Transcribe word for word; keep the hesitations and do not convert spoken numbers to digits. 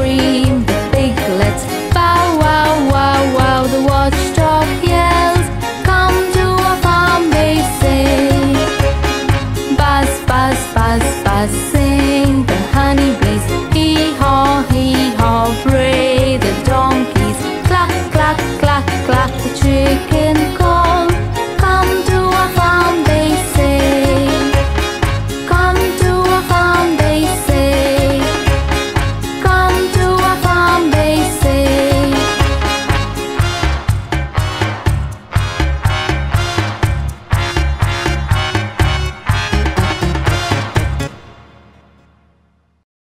free.